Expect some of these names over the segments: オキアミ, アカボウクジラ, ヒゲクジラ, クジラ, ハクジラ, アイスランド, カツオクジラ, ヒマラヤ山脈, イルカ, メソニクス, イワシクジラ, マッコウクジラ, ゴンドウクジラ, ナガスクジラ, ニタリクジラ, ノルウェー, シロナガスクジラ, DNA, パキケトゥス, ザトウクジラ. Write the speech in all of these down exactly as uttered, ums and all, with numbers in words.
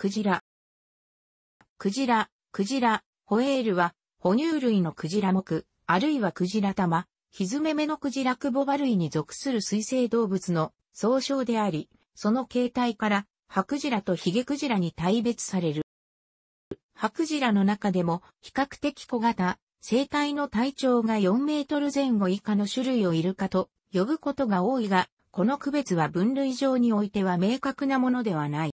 クジラ。クジラ、クジラ、ホエールは、哺乳類のクジラ目、あるいはクジラ玉、ひづめ目のクジラクボバ類に属する水生動物の総称であり、その形態から、ハクジラとヒゲクジラに大別される。ハクジラの中でも、比較的小型、生体の体長がよんメートルぜん後以下の種類をイルカと呼ぶことが多いが、この区別は分類上においては明確なものではない。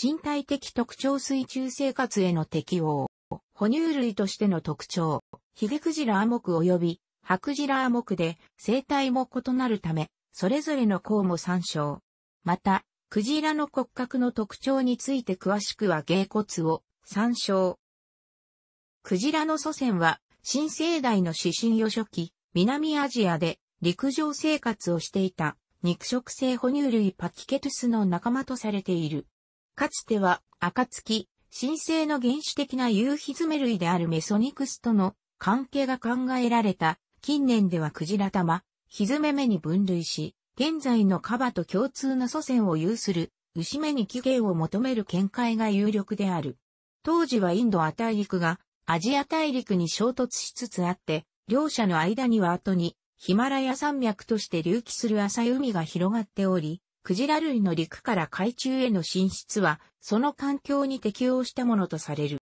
身体的特徴水中生活への適応。哺乳類としての特徴。ヒゲクジラ亜目及びハクジラ亜目で生態も異なるため、それぞれの項も参照。また、クジラの骨格の特徴について詳しくは鯨骨を参照。クジラの祖先は新生代の始新葉初期、南アジアで陸上生活をしていた肉食性哺乳類パキケトゥスの仲間とされている。かつては暁、新生の原始的な有ひづめ類であるメソニクスとの関係が考えられた。近年ではクジラ玉、ひづめ目に分類し、現在のカバと共通の祖先を有する牛目に起源を求める見解が有力である。当時はインド亜大陸がアジア大陸に衝突しつつあって、両者の間には後にヒマラヤ山脈として隆起する浅い海が広がっており、クジラ類の陸から海中への進出は、その環境に適応したものとされる。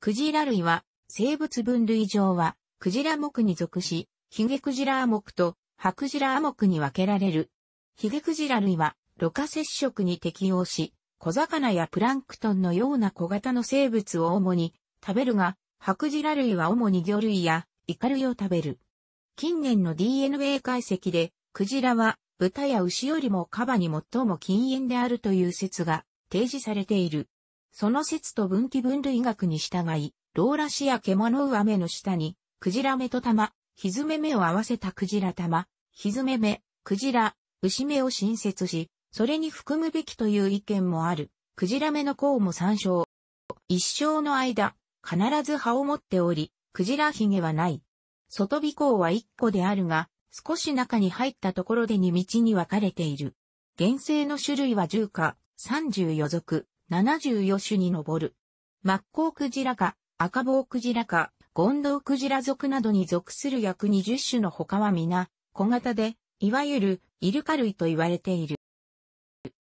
クジラ類は、生物分類上は、クジラ目に属し、ヒゲクジラ亜目とハクジラ亜目に分けられる。ヒゲクジラ類は、ろ過節食に適応し、小魚やプランクトンのような小型の生物を主に食べるが、ハクジラ類は主に魚類やイカ類を食べる。近年の ディーエヌエー 解析で、クジラは豚や牛よりもカバに最も近縁であるという説が提示されている。その説と分岐分類学に従い、ローラシやケモノウア目の下に、クジラ目と玉、ひづめ目を合わせたクジラ玉、ひづめ目、クジラ、牛目を新設し、それに含むべきという意見もある。クジラ目の項も参照。一生の間。必ず葉を持っており、クジラヒゲはない。外尾孔はいっこであるが、少し中に入ったところでにみちに分かれている。原生の種類はじゅっか、さんじゅうよぞく、ななじゅうよしゅに上る。マッコウクジラか、赤棒クジラか、ゴンドウクジラ属などに属する約にじゅっしゅの他は皆、小型で、いわゆるイルカ類と言われている。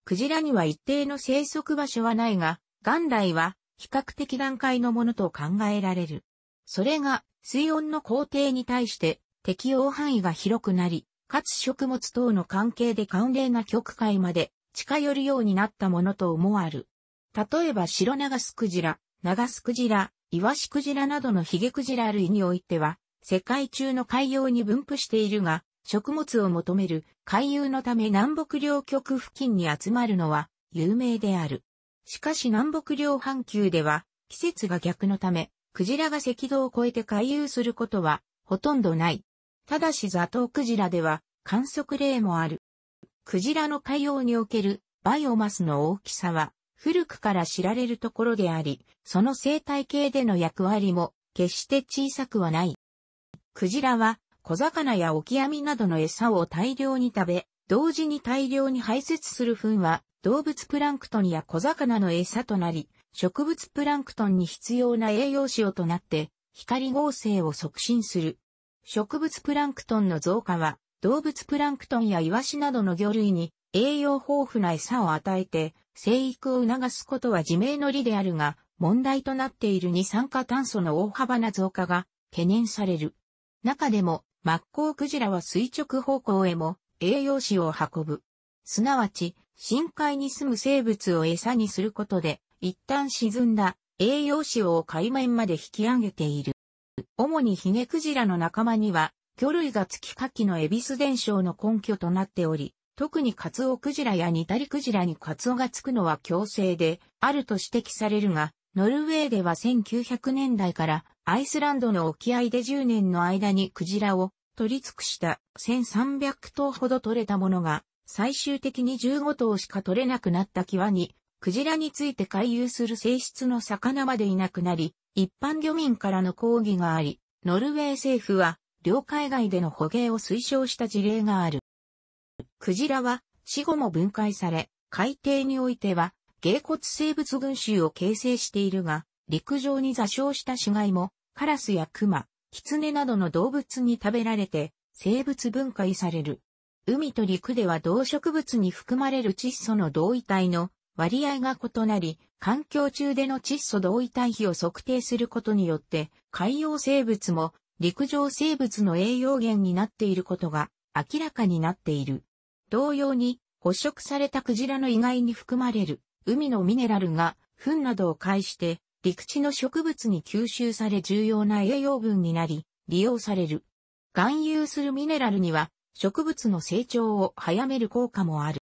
クジラには一定の生息場所はないが、元来は、比較的段階のものと考えられる。それが水温の高低に対して適応範囲が広くなり、かつ食物等の関係で寒冷な極海まで近寄るようになったものと思わる。例えばシロナガスクジラ、ナガスクジラ、イワシクジラなどのヒゲクジラ類においては、世界中の海洋に分布しているが、食物を求める回遊のため南北両極付近に集まるのは有名である。しかし南北両半球では季節が逆のため、クジラが赤道を越えて回遊することはほとんどない。ただしザトウクジラでは観測例もある。クジラの海洋におけるバイオマスの大きさは古くから知られるところであり、その生態系での役割も決して小さくはない。クジラは小魚やオキアミなどの餌を大量に食べ、同時に大量に排泄する糞は、動物プランクトンや小魚の餌となり、植物プランクトンに必要な栄養塩となって、光合成を促進する。植物プランクトンの増加は、動物プランクトンやイワシなどの魚類に栄養豊富な餌を与えて、生育を促すことは自明の理であるが、問題となっている二酸化炭素の大幅な増加が懸念される。中でも、マッコウクジラは垂直方向へも栄養塩を運ぶ。すなわち、深海に住む生物を餌にすることで、一旦沈んだ栄養塩を海面まで引き上げている。主にヒゲクジラの仲間には、魚類が月下記のエビス伝承の根拠となっており、特にカツオクジラやニタリクジラにカツオがつくのは強制であると指摘されるが、ノルウェーではせんきゅうひゃくねんだいからアイスランドの沖合でじゅうねんの間にクジラを取り尽くしたせんさんびゃくとうほど取れたものが、最終的にじゅうごとうしか取れなくなった際に、クジラについて回遊する性質の魚までいなくなり、一般漁民からの抗議があり、ノルウェー政府は、領海外での捕鯨を推奨した事例がある。クジラは、死後も分解され、海底においては、鯨骨生物群衆を形成しているが、陸上に座礁した死骸も、カラスやクマ、キツネなどの動物に食べられて、生物分解される。海と陸では動植物に含まれる窒素の同位体の割合が異なり、環境中での窒素同位体比を測定することによって、海洋生物も陸上生物の栄養源になっていることが明らかになっている。同様に、捕食されたクジラの遺骸に含まれる海のミネラルが糞などを介して、陸地の植物に吸収され重要な栄養分になり、利用される。含有するミネラルには、植物の成長を早める効果もある。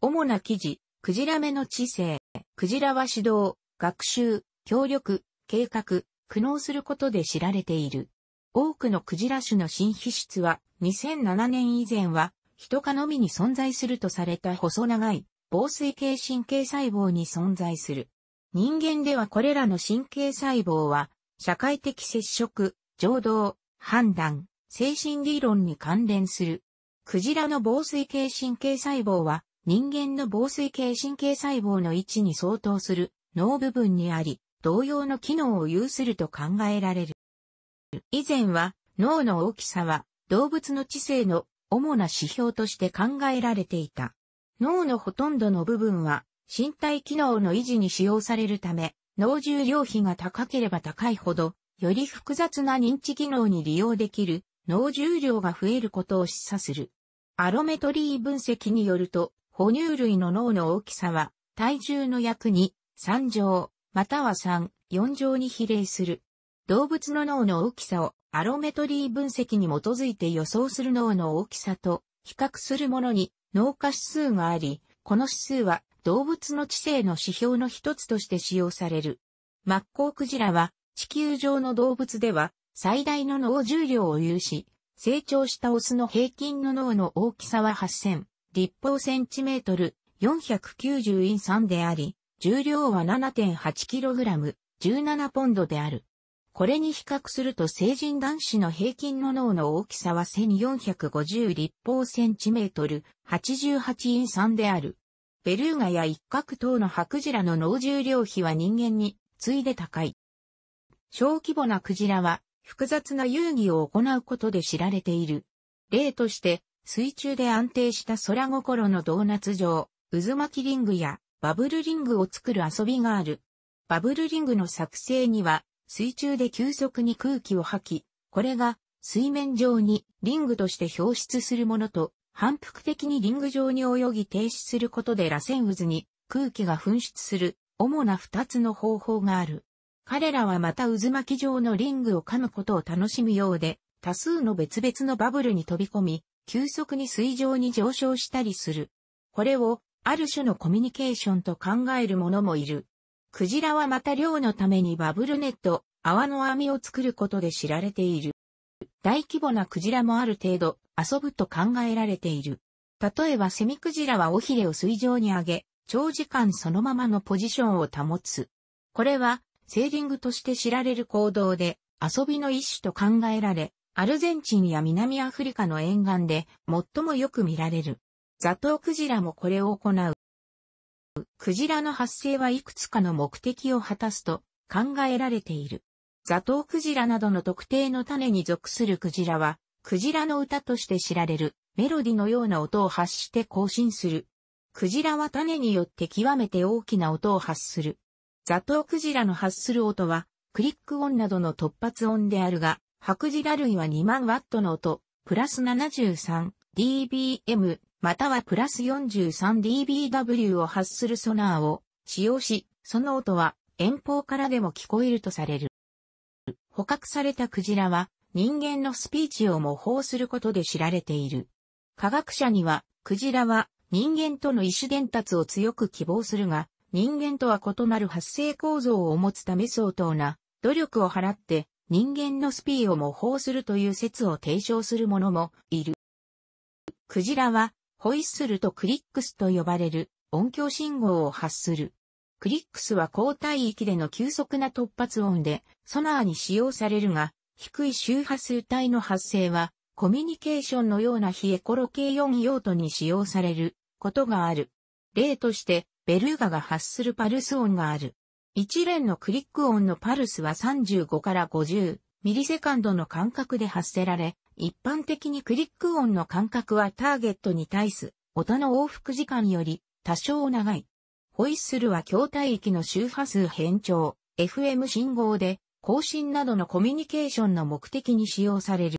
主な記事、クジラ目の知性。クジラは指導、学習、協力、計画、苦悩することで知られている。多くのクジラ種の新皮質は、にせんななねん以前は、人科のみに存在するとされた細長い、紡錘形神経細胞に存在する。人間ではこれらの神経細胞は、社会的接触、情動、判断、精神理論に関連する。クジラの紡錘形神経細胞は、人間の紡錘形神経細胞の位置に相当する脳部分にあり、同様の機能を有すると考えられる。以前は、脳の大きさは、動物の知性の主な指標として考えられていた。脳のほとんどの部分は、身体機能の維持に使用されるため、脳重量比が高ければ高いほど、より複雑な認知機能に利用できる脳重量が増えることを示唆する。アロメトリー分析によると、哺乳類の脳の大きさは、体重の約に、さん乗、またはさん、よん乗に比例する。動物の脳の大きさをアロメトリー分析に基づいて予想する脳の大きさと比較するものに脳化指数があり、この指数は、動物の知性の指標の一つとして使用される。マッコウクジラは地球上の動物では最大の脳重量を有し、成長したオスの平均の脳の大きさははっせんりっぽうセンチメートルよんひゃくきゅうじゅうインチであり、重量は ななてんはちキログラム、じゅうななポンドである。これに比較すると成人男子の平均の脳の大きさはせんよんひゃくごじゅうりっぽうセンチメートルはちじゅうはちインチである。ベルーガやイッカク等のハクジラの脳重量比は人間に次いで高い。小規模なクジラは複雑な遊戯を行うことで知られている。例として水中で安定した空心のドーナツ状、渦巻きリングやバブルリングを作る遊びがある。バブルリングの作成には水中で急速に空気を吐き、これが水面上にリングとして表出するものと、反復的にリング上に泳ぎ停止することで螺旋渦に空気が噴出する主な二つの方法がある。彼らはまた渦巻き状のリングを噛むことを楽しむようで、多数の別々のバブルに飛び込み、急速に水上に上昇したりする。これをある種のコミュニケーションと考える者もいる。クジラはまた漁のためにバブルネット、泡の網を作ることで知られている。大規模なクジラもある程度遊ぶと考えられている。例えばセミクジラは尾ひれを水上に上げ、長時間そのままのポジションを保つ。これはセーリングとして知られる行動で遊びの一種と考えられ、アルゼンチンや南アフリカの沿岸で最もよく見られる。ザトウクジラもこれを行う。クジラの発生はいくつかの目的を果たすと考えられている。ザトウクジラなどの特定の種に属するクジラは、クジラの歌として知られるメロディのような音を発して行進する。クジラは種によって極めて大きな音を発する。ザトウクジラの発する音は、クリック音などの突発音であるが、ハクジラ類はにまんワットの音、プラス ななじゅうさんディービーエム、またはプラス よんじゅうさんディービーダブリュー を発するソナーを使用し、その音は遠方からでも聞こえるとされる。捕獲されたクジラは人間のスピーチを模倣することで知られている。科学者にはクジラは人間との意思伝達を強く希望するが、人間とは異なる発声構造を持つため相当な努力を払って人間のスピーを模倣するという説を提唱する者もいる。クジラはホイッスルとクリックスと呼ばれる音響信号を発する。クリックスは高帯域での急速な突発音でソナーに使用されるが、低い周波数帯の発生はコミュニケーションのような非エコロケーよん用途に使用されることがある。例としてベルーガが発するパルス音がある。一連のクリック音のパルスはさんじゅうごからごじゅうミリセカンドの間隔で発せられ、一般的にクリック音の間隔はターゲットに対す音の往復時間より多少長い。ホイッスルは共帯域の周波数変調、エフエム 信号で更新などのコミュニケーションの目的に使用される。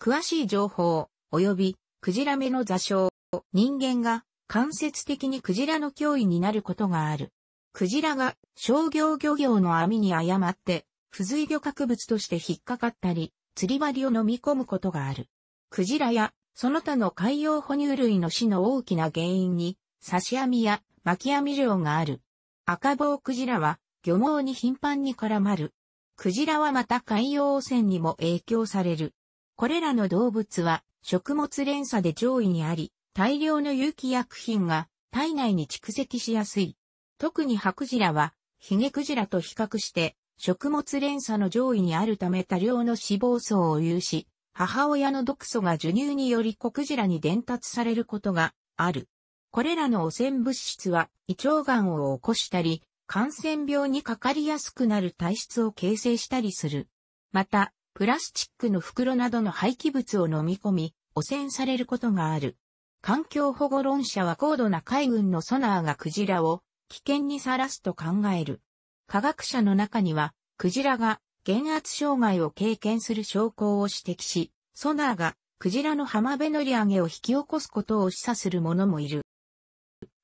詳しい情報、及びクジラ目の座礁、人間が間接的にクジラの脅威になることがある。クジラが商業漁業の網に誤って不随漁獲物として引っかかったり、釣り針を飲み込むことがある。クジラやその他の海洋哺乳類の死の大きな原因に刺し網や巻き網漁がある。赤帽クジラは漁網に頻繁に絡まる。クジラはまた海洋汚染にも影響される。これらの動物は食物連鎖で上位にあり、大量の有機薬品が体内に蓄積しやすい。特にハクジラはヒゲクジラと比較して食物連鎖の上位にあるため多量の脂肪層を有し、母親の毒素が授乳により子クジラに伝達されることがある。これらの汚染物質は胃腸がんを起こしたり、感染病にかかりやすくなる体質を形成したりする。また、プラスチックの袋などの廃棄物を飲み込み、汚染されることがある。環境保護論者は高度な海軍のソナーがクジラを危険にさらすと考える。科学者の中には、クジラが減圧障害を経験する証拠を指摘し、ソナーがクジラの浜辺乗り上げを引き起こすことを示唆する者もいる。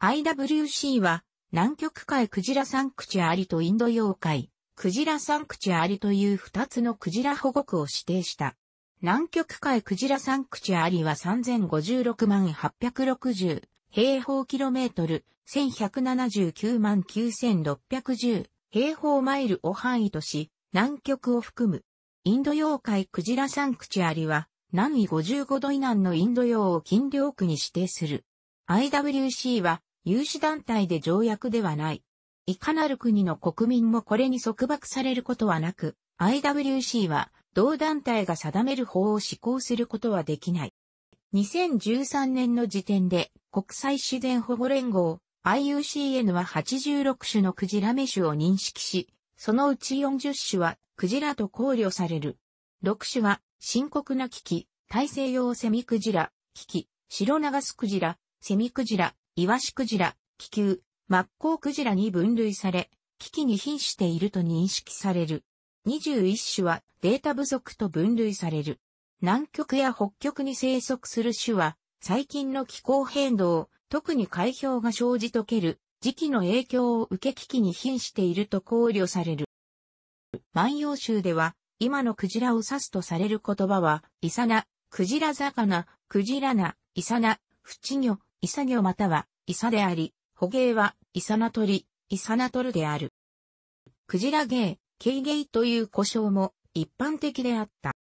アイダブリューシー は、南極海クジラサンクチュアリとインド洋海クジラサンクチュアリという二つのクジラ保護区を指定した。南極海クジラサンクチュアリはさんぜんごじゅうろくまんはっぴゃくろくじゅうへいほうキロメートル、せんひゃくななじゅうきゅうまんきゅうせんろっぴゃくじゅうへいほうマイルを範囲とし、南極を含む。インド洋海クジラサンクチュアリは、南緯ごじゅうごど以南のインド洋を禁漁区に指定する。アイダブリューシー は、有志団体で条約ではない。いかなる国の国民もこれに束縛されることはなく、アイダブリューシー は、同団体が定める法を施行することはできない。にせんじゅうさんねんの時点で国際自然保護連合 アイユーシーエヌ ははちじゅうろくしゅのクジラ目種を認識し、そのうちよんじゅっしゅはクジラと考慮される。ろくしゅは深刻な危機、大西洋セミクジラ、危機、シロナガスクジラ、セミクジラ、イワシクジラ、気球、マッコウクジラに分類され、危機に瀕していると認識される。にじゅういっしゅはデータ不足と分類される。南極や北極に生息する種は、最近の気候変動、特に海氷が生じ溶ける、時期の影響を受け危機に瀕していると考慮される。万葉集では、今のクジラを指すとされる言葉は、イサナ、クジラ魚、クジラナ、イサナ、フチ魚、イサ魚または、イサであり、捕鯨は、イサナ取り、イサナ取るである。クジラ鯨、ケイゲイという呼称も一般的であった。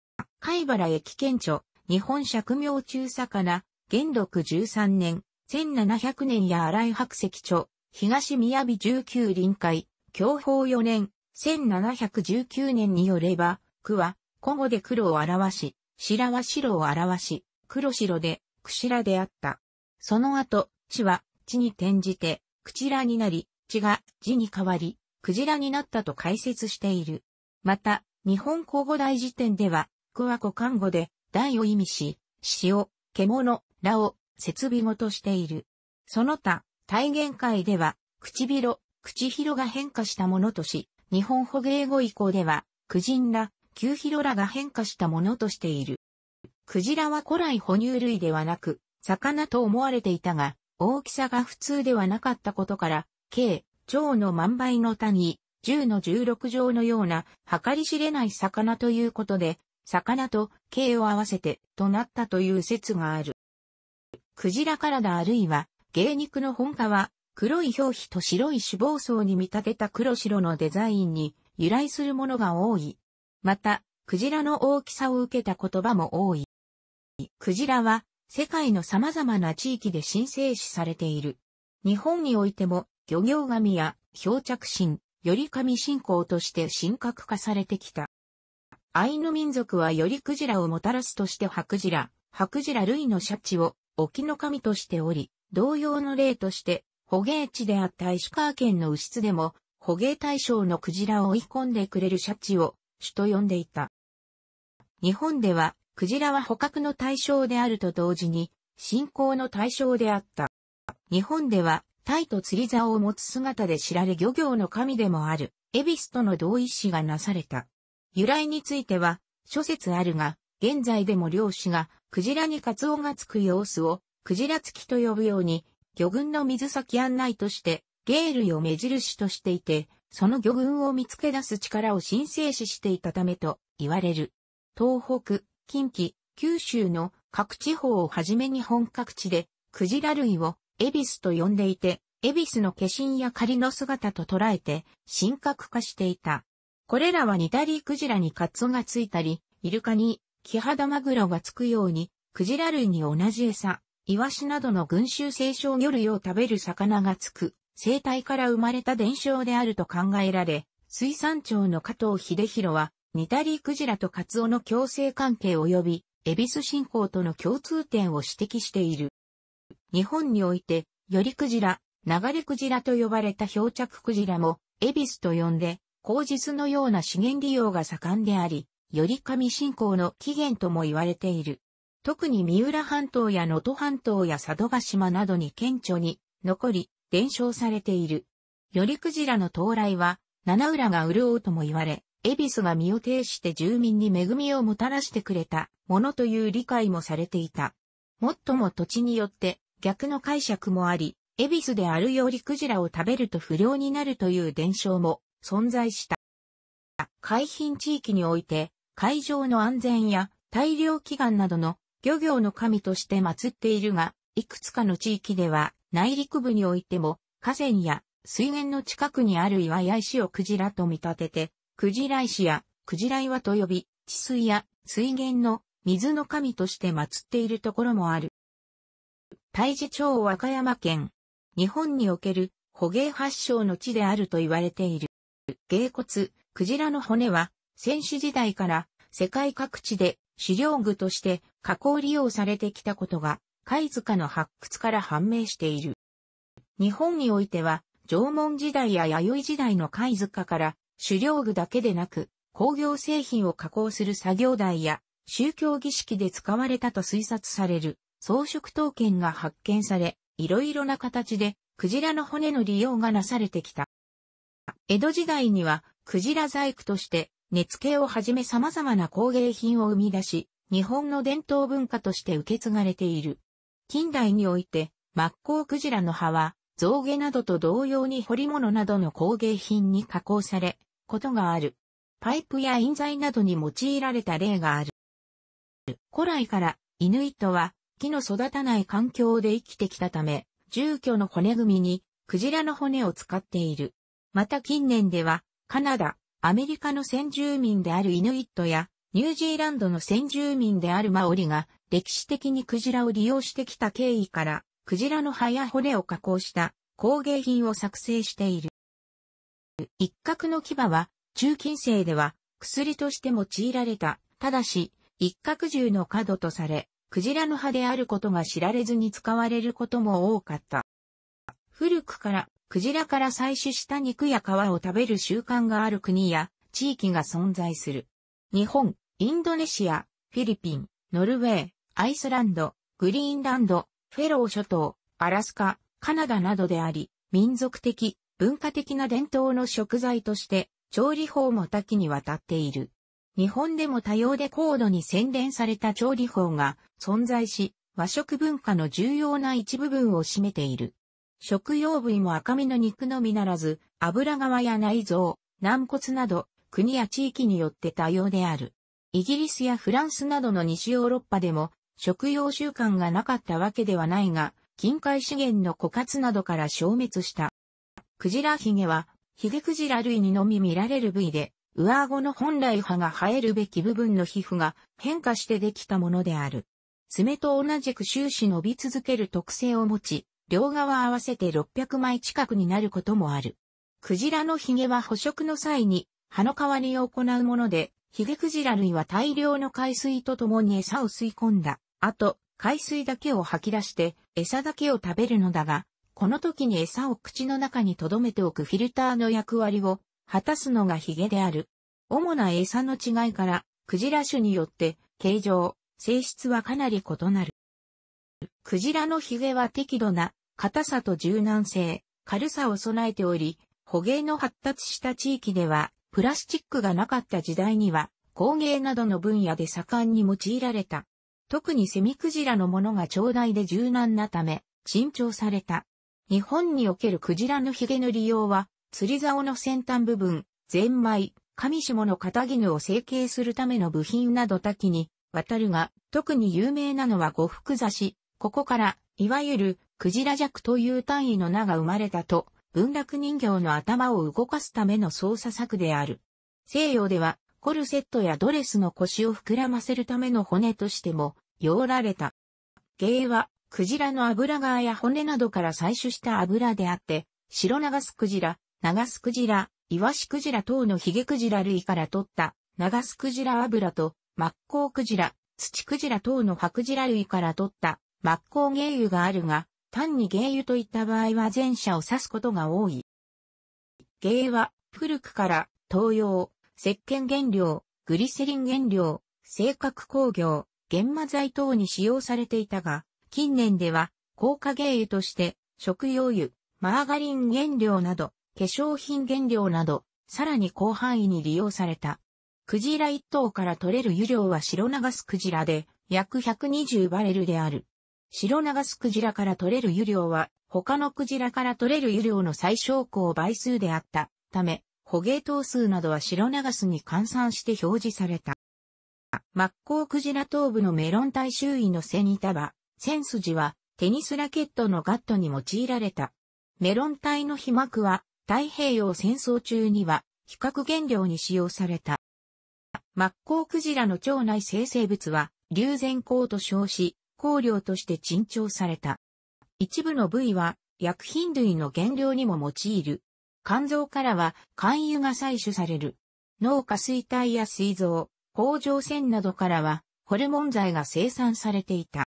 貝原駅顕著、日本釈明中魚、元禄じゅうさんねん、せんななひゃくねんや新井白石著、東雅じゅうきゅう臨海、享保よねん、せんななひゃくじゅうきゅうねんによれば、くは、古語で黒を表し、白は白を表し、黒白で、くしらであった。その後、地は、地に転じて、くちらになり、地が、地に変わり、クジラになったと解説している。また、日本口語大辞典では、くは古漢語で、大を意味し、しを、獣、らを、接尾語としている。その他、体言界では、唇、口広が変化したものとし、日本捕鯨語以降では、クジンら、球広らが変化したものとしている。クジラは古来哺乳類ではなく、魚と思われていたが、大きさが普通ではなかったことから、計、兆の万倍の他に、じゅうのじゅうろくじょうのような、計り知れない魚ということで、魚と計を合わせてとなったという説がある。クジラ体あるいは、鯨肉の本化は、黒い表皮と白い脂肪層に見立てた黒白のデザインに由来するものが多い。また、クジラの大きさを受けた言葉も多い。クジラは、世界の様々な地域で新生種されている。日本においても、漁業神や漂着神、頼神信仰として神格化されてきた。アイヌ民族は頼クジラをもたらすとしてハクジラ、ハクジラ類のシャチを沖の神としており、同様の例として、捕鯨地であった石川県の牛津でも、捕鯨対象のクジラを追い込んでくれるシャチを、種と呼んでいた。日本では、クジラは捕獲の対象であると同時に、信仰の対象であった。日本では、鯛と釣り竿を持つ姿で知られ漁業の神でもある、恵比寿との同意詩がなされた。由来については、諸説あるが、現在でも漁師が、クジラにカツオがつく様子を、クジラつきと呼ぶように、魚群の水先案内として、鯨類を目印としていて、その魚群を見つけ出す力を神聖視していたためと言われる。東北、近畿、九州の各地方をはじめ日本各地で、クジラ類を恵比寿と呼んでいて、恵比寿の化身や仮の姿と捉えて、神格化していた。これらは似たりクジラにカツオがついたり、イルカにキハダマグロがつくように、クジラ類に同じ餌、イワシなどの群衆性小魚類を食べる魚がつく、生態から生まれた伝承であると考えられ、水産庁の加藤秀弘は、似たりクジラとカツオの共生関係及び、恵比寿信仰との共通点を指摘している。日本において、よりクジラ、流れクジラと呼ばれた漂着クジラも、恵比寿と呼んで、口実のような資源利用が盛んであり、より神信仰の起源とも言われている。特に三浦半島や能登半島や佐渡島などに顕著に残り、伝承されている。よりクジラの到来は、七浦が潤うとも言われ、恵比寿が身を挺して住民に恵みをもたらしてくれたものという理解もされていた。もっとも土地によって逆の解釈もあり、恵比寿であるよりクジラを食べると不良になるという伝承も存在した。海浜地域において、海上の安全や大漁祈願などの漁業の神として祀っているが、いくつかの地域では内陸部においても河川や水源の近くにある岩や石をクジラと見立てて、クジラ石やクジラ岩と呼び、治水や水源の水の神として祀っているところもある。太地町和歌山県。日本における捕鯨発祥の地であると言われている。鯨骨、クジラの骨は先史時代から世界各地で狩猟具として加工利用されてきたことが貝塚の発掘から判明している。日本においては縄文時代や弥生時代の貝塚から狩猟具だけでなく、工業製品を加工する作業台や、宗教儀式で使われたと推察される、装飾刀剣が発見され、いろいろな形で、クジラの骨の利用がなされてきた。江戸時代には、クジラ細工として、根付をはじめ様々な工芸品を生み出し、日本の伝統文化として受け継がれている。近代において、マッコウクジラの歯は、象牙などと同様に彫り物などの工芸品に加工され、ことがある。パイプや印材などに用いられた例がある。古来からイヌイットは木の育たない環境で生きてきたため、住居の骨組みにクジラの骨を使っている。また近年ではカナダ、アメリカの先住民であるイヌイットやニュージーランドの先住民であるマオリが歴史的にクジラを利用してきた経緯からクジラの歯や骨を加工した工芸品を作成している。一角の牙は、中近世では薬として用いられた。ただし、一角獣の角とされ、クジラの歯であることが知られずに使われることも多かった。古くから、クジラから採取した肉や皮を食べる習慣がある国や地域が存在する。日本、インドネシア、フィリピン、ノルウェー、アイスランド、グリーンランド、フェロー諸島、アラスカ、カナダなどであり、民族的、文化的な伝統の食材として、調理法も多岐にわたっている。日本でも多様で高度に洗練された調理法が存在し、和食文化の重要な一部分を占めている。食用部位も赤身の肉のみならず、脂側や内臓、軟骨など、国や地域によって多様である。イギリスやフランスなどの西ヨーロッパでも、食用習慣がなかったわけではないが、近海資源の枯渇などから消滅した。クジラヒゲは、ヒゲクジラ類にのみ見られる部位で、上顎の本来歯が生えるべき部分の皮膚が変化してできたものである。爪と同じく終始伸び続ける特性を持ち、両側合わせてろっぴゃくまい近くになることもある。クジラのヒゲは捕食の際に、歯の代わりを行うもので、ヒゲクジラ類は大量の海水とともに餌を吸い込んだ。あと、海水だけを吐き出して、餌だけを食べるのだが、この時に餌を口の中に留めておくフィルターの役割を果たすのがヒゲである。主な餌の違いから、クジラ種によって形状、性質はかなり異なる。クジラのヒゲは適度な硬さと柔軟性、軽さを備えており、捕鯨の発達した地域では、プラスチックがなかった時代には、工芸などの分野で盛んに用いられた。特にセミクジラのものが長大で柔軟なため、珍重された。日本におけるクジラのヒゲの利用は、釣り竿の先端部分、ゼンマイ、上下の肩絹を成形するための部品など多岐に渡るが、特に有名なのは呉服刺し。ここから、いわゆる、クジラ柙という単位の名が生まれたと、文楽人形の頭を動かすための操作策である。西洋では、コルセットやドレスの腰を膨らませるための骨としても、用られた。鯨は、クジラの脂側や骨などから採取した油であって、白ナガスクジラ、ナガスクジラ、イワシクジラ等のヒゲクジラ類から取った、ナガスクジラ油と、マッコウクジラ、土クジラ等のハクジラ類から取った、マッコウ鯨油があるが、単に鯨油といった場合は前者を指すことが多い。鯨は古くから東洋、石鹸原料、グリセリン原料、製革工業、研磨剤等に使用されていたが、近年では硬化鯨油として食用油、マーガリン原料など、化粧品原料など、さらに広範囲に利用された。クジラ一頭から取れる油量は白ナガスクジラで約ひゃくにじゅうバレルである。白ナガスクジラから取れる油量は、他のクジラから取れる油量の最小公倍数であったため、捕鯨頭数などは白ナガスに換算して表示された。マッコウクジラ頭部のメロン体周囲の背に束、線筋はテニスラケットのガットに用いられた。メロン体の皮膜は太平洋戦争中には皮革原料に使用された。マッコウクジラの腸内生成物は硫氩鉱と称し、香料として珍重された。一部の部位は薬品類の原料にも用いる。肝臓からは肝油が採取される。脳下垂体や膵臓、甲状腺などからはホルモン剤が生産されていた。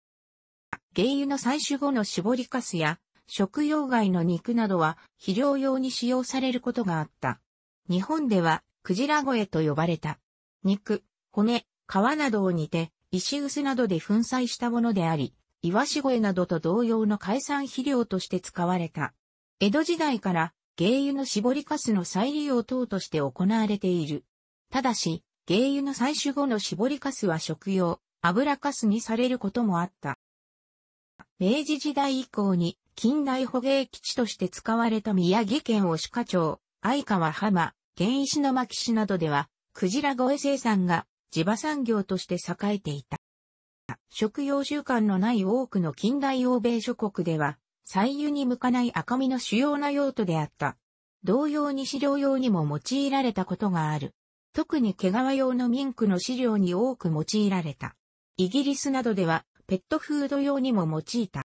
鯨油の採取後の搾りかすや食用外の肉などは肥料用に使用されることがあった。日本ではクジラ肥と呼ばれた。肉、骨、皮などを煮て、石臼などで粉砕したものであり、イワシ肥などと同様の海産肥料として使われた。江戸時代から、鯨油の搾りかすの再利用等として行われている。ただし、鯨油の採取後の搾りかすは食用、油かすにされることもあった。明治時代以降に、近代捕鯨基地として使われた宮城県牡鹿町、相川浜、源石巻市などでは、クジラ肥生産が、地場産業として栄えていた。食用習慣のない多くの近代欧米諸国では、採油に向かない赤身の主要な用途であった。同様に飼料用にも用いられたことがある。特に毛皮用のミンクの飼料に多く用いられた。イギリスなどでは、ペットフード用にも用いた。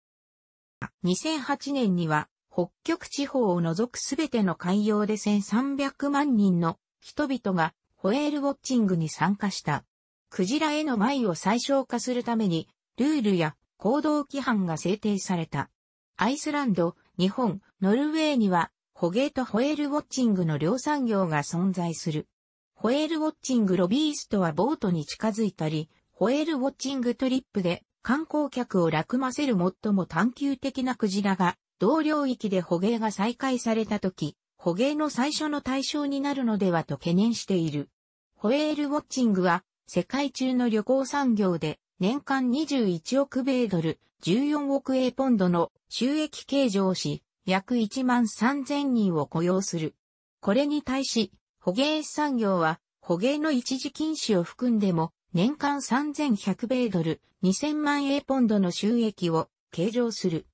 にせんはちねんには、北極地方を除くすべての海洋でせんさんびゃくまんにんの人々が、ホエールウォッチングに参加した。クジラへの害を最小化するために、ルールや行動規範が制定された。アイスランド、日本、ノルウェーには、捕鯨とホエールウォッチングの両産業が存在する。ホエールウォッチングロビーストはボートに近づいたり、ホエールウォッチングトリップで観光客を楽ませる最も探求的なクジラが、同領域で捕鯨が再開されたとき、捕鯨の最初の対象になるのではと懸念している。ホエールウォッチングは世界中の旅行産業で年間にじゅういちおく米ドル、じゅうよんおく英ポンドの収益計上し、約いちまんさんぜんにんを雇用する。これに対し、捕鯨産業は捕鯨の一時禁止を含んでも年間さんぜんひゃく米ドル、にせんまん英ポンドの収益を計上する。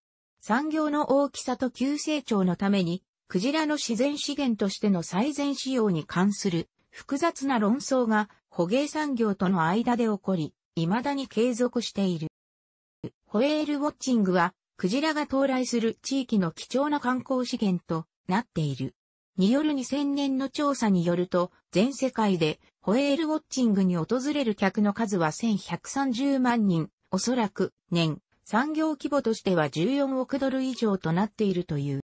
産業の大きさと急成長のために、クジラの自然資源としての最善使用に関する複雑な論争が捕鯨産業との間で起こり、未だに継続している。ホエールウォッチングはクジラが到来する地域の貴重な観光資源となっている。によるにせんねんの調査によると、全世界でホエールウォッチングに訪れる客の数はせんひゃくさんじゅうまんにん、おそらく年産業規模としてはじゅうよんおくドル以上となっているという。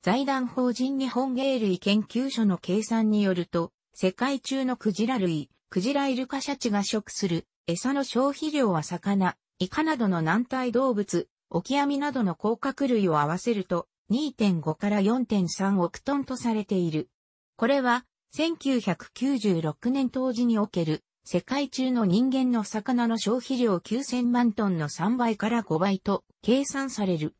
財団法人日本鯨類研究所の計算によると、世界中のクジラ類、クジライルカシャチが食する餌の消費量は魚、イカなどの軟体動物、オキアミなどの甲殻類を合わせると にてんごからよんてんさんおくトンとされている。これはせんきゅうひゃくきゅうじゅうろくねん当時における世界中の人間の魚の消費量きゅうせんまんトンのさんばいからごばいと計算される。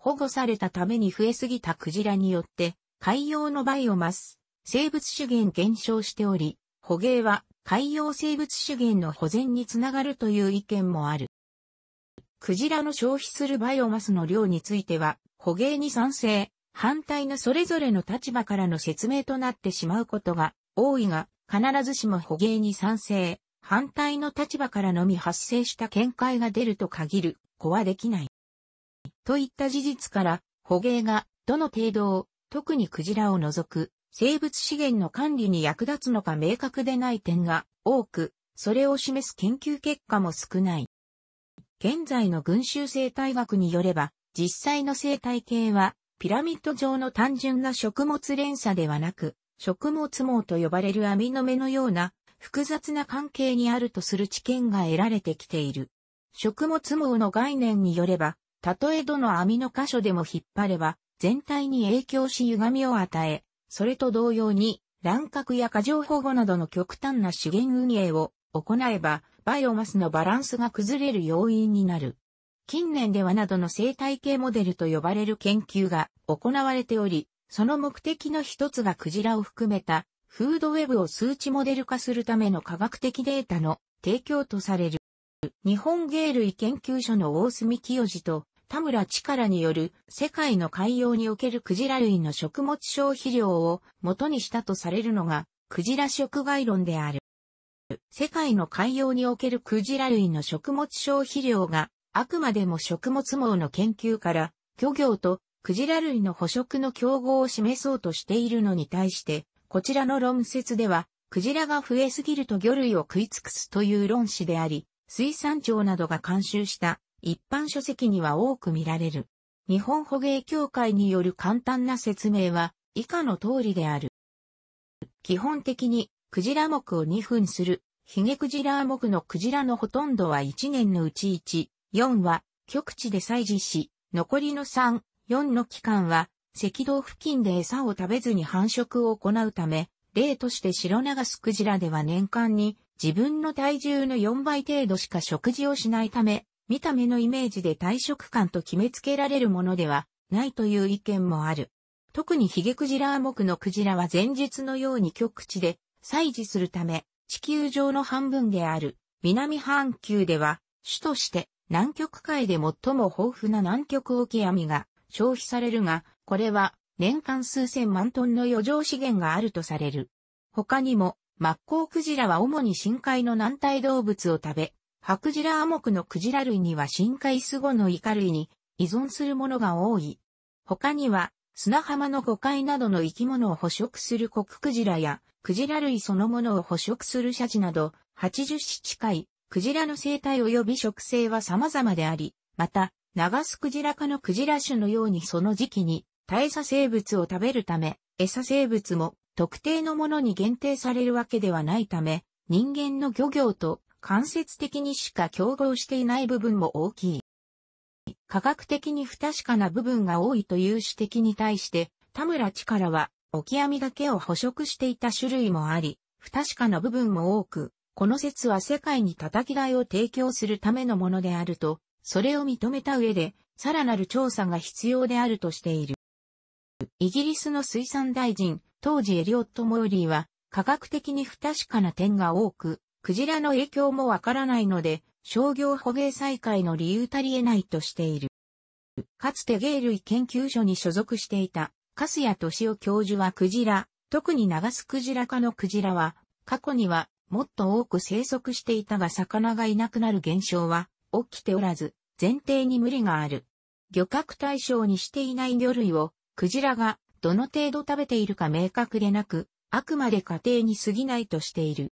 保護されたために増えすぎたクジラによって海洋のバイオマス、生物資源減少しており、捕鯨は海洋生物資源の保全につながるという意見もある。クジラの消費するバイオマスの量については、捕鯨に賛成、反対のそれぞれの立場からの説明となってしまうことが多いが、必ずしも捕鯨に賛成、反対の立場からのみ発生した見解が出ると限る子はできない。といった事実から、捕鯨がどの程度を、特にクジラを除く生物資源の管理に役立つのか明確でない点が多く、それを示す研究結果も少ない。現在の群衆生態学によれば、実際の生態系は、ピラミッド状の単純な食物連鎖ではなく、食物網と呼ばれる網の目のような複雑な関係にあるとする知見が得られてきている。食物網の概念によれば、たとえどの網の箇所でも引っ張れば、全体に影響し歪みを与え、それと同様に、乱獲や過剰保護などの極端な資源運営を行えば、バイオマスのバランスが崩れる要因になる。近年ではなどの生態系モデルと呼ばれる研究が行われており、その目的の一つがクジラを含めたフードウェブを数値モデル化するための科学的データの提供とされる。日本鯨類研究所の大隅清二と田村力による世界の海洋におけるクジラ類の食物消費量を元にしたとされるのがクジラ食害論である。世界の海洋におけるクジラ類の食物消費量があくまでも食物網の研究から漁業とクジラ類の捕食の競合を示そうとしているのに対して、こちらの論説ではクジラが増えすぎると魚類を食い尽くすという論旨であり、水産庁などが監修した一般書籍には多く見られる。日本捕鯨協会による簡単な説明は以下の通りである。基本的にクジラ目をにふんする、ヒゲクジラ目のクジラのほとんどはいちねんのうちいち、よんは極地で採餌し、残りのさん、よんの期間は赤道付近で餌を食べずに繁殖を行うため、例としてシロナガスクジラでは年間に自分の体重のよんばい程度しか食事をしないため、見た目のイメージで体食感と決めつけられるものではないという意見もある。特にヒゲクジラ目のクジラは前述のように極地で採餌するため、地球上の半分である南半球では、主として南極海で最も豊富な南極オキアミが消費されるが、これは年間数千万トンの余剰資源があるとされる。他にも、マッコウクジラは主に深海の軟体動物を食べ、ハクジラアモクのクジラ類には深海スゴのイカ類に依存するものが多い。他には、砂浜のゴカイなどの生き物を捕食するコククジラや、クジラ類そのものを捕食するシャチなど、はちじゅっし近い、クジラの生態及び食性は様々であり、また、ナガスクジラ科のクジラ種のようにその時期に、多餌生物を食べるため、餌生物も特定のものに限定されるわけではないため、人間の漁業と間接的にしか競合していない部分も大きい。科学的に不確かな部分が多いという指摘に対して、田村力は、オキアミだけを捕食していた種類もあり、不確かな部分も多く、この説は世界に叩き台を提供するためのものであると、それを認めた上で、さらなる調査が必要であるとしている。イギリスの水産大臣、当時エリオット・モーリーは、科学的に不確かな点が多く、クジラの影響もわからないので、商業捕鯨再開の理由足りえないとしている。かつて鯨類研究所に所属していた、粕谷俊夫教授はクジラ、特にナガスクジラ科のクジラは、過去にはもっと多く生息していたが魚がいなくなる現象は起きておらず、前提に無理がある。漁獲対象にしていない魚類を、クジラがどの程度食べているか明確でなく、あくまで仮定に過ぎないとしている。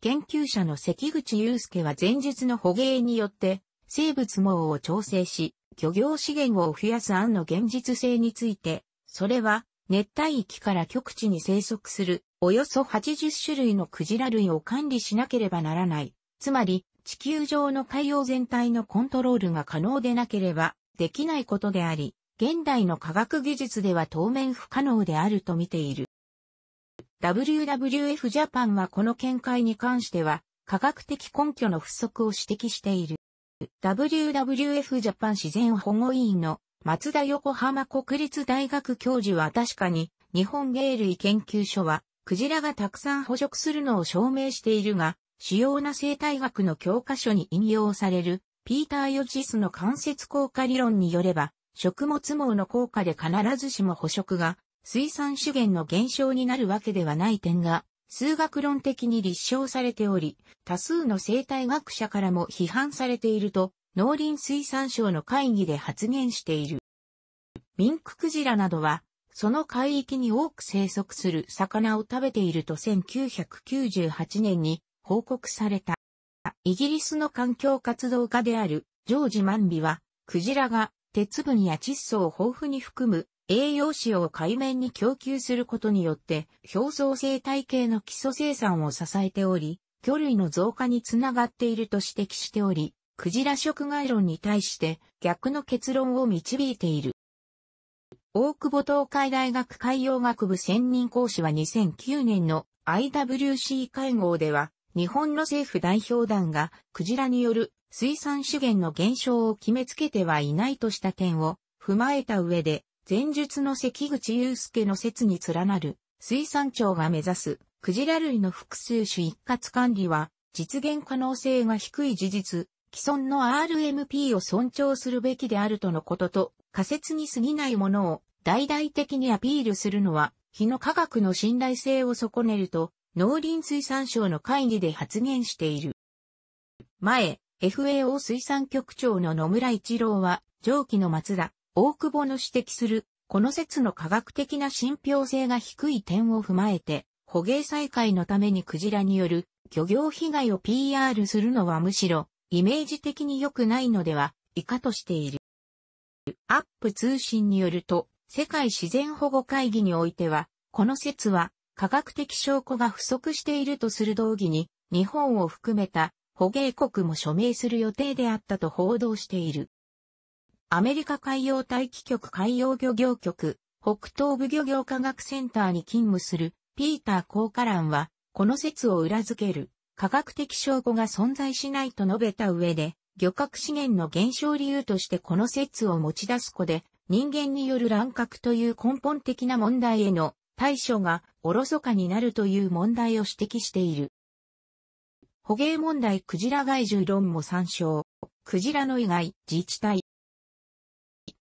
研究者の関口雄介は前述の捕鯨によって、生物網を調整し、漁業資源を増やす案の現実性について、それは熱帯域から極地に生息するおよそはちじゅっしゅるいのクジラ類を管理しなければならない。つまり、地球上の海洋全体のコントロールが可能でなければできないことであり、現代の科学技術では当面不可能であると見ている。ダブリューダブリューエフ ジャパンはこの見解に関しては、科学的根拠の不足を指摘している。ダブリューダブリューエフ ジャパン自然保護委員の松田横浜国立大学教授は、確かに日本鯨類研究所はクジラがたくさん捕食するのを証明しているが、主要な生態学の教科書に引用されるピーター・ヨジスの間接効果理論によれば、食物網の効果で必ずしも捕食が水産資源の減少になるわけではない点が数学論的に立証されており、多数の生態学者からも批判されていると、農林水産省の会議で発言している。ミンククジラなどは、その海域に多く生息する魚を食べているとせんきゅうひゃくきゅうじゅうはちねんに報告された。イギリスの環境活動家であるジョージ・マンビは、クジラが鉄分や窒素を豊富に含む栄養子を海面に供給することによって、表層生態系の基礎生産を支えており、魚類の増加につながっていると指摘しており、クジラ食害論に対して逆の結論を導いている。大久保東海大学海洋学部専任講師はにせんきゅうねんの アイダブリューシー 会合では、日本の政府代表団がクジラによる水産資源の減少を決めつけてはいないとした点を踏まえた上で、前述の関口雄介の説に連なる水産庁が目指すクジラ類の複数種一括管理は実現可能性が低い事実、既存の アールエムピー を尊重するべきであるとのことと、仮説に過ぎないものを大々的にアピールするのは非の科学の信頼性を損ねると農林水産省の会議で発言している。前、エフエーオー 水産局長の野村一郎は上記の松田大久保の指摘する、この説の科学的な信憑性が低い点を踏まえて、捕鯨再開のためにクジラによる漁業被害を ピーアール するのはむしろイメージ的に良くないのでは、以下としている。アップ通信によると、世界自然保護会議においては、この説は科学的証拠が不足しているとする動議に、日本を含めた捕鯨国も署名する予定であったと報道している。アメリカ海洋大気局海洋漁業局、北東部漁業科学センターに勤務するピーター・コーカランは、この説を裏付ける科学的証拠が存在しないと述べた上で、漁獲資源の減少理由としてこの説を持ち出すことで、人間による乱獲という根本的な問題への対処がおろそかになるという問題を指摘している。捕鯨問題クジラ害獣論も参照。クジラの遺害自治体。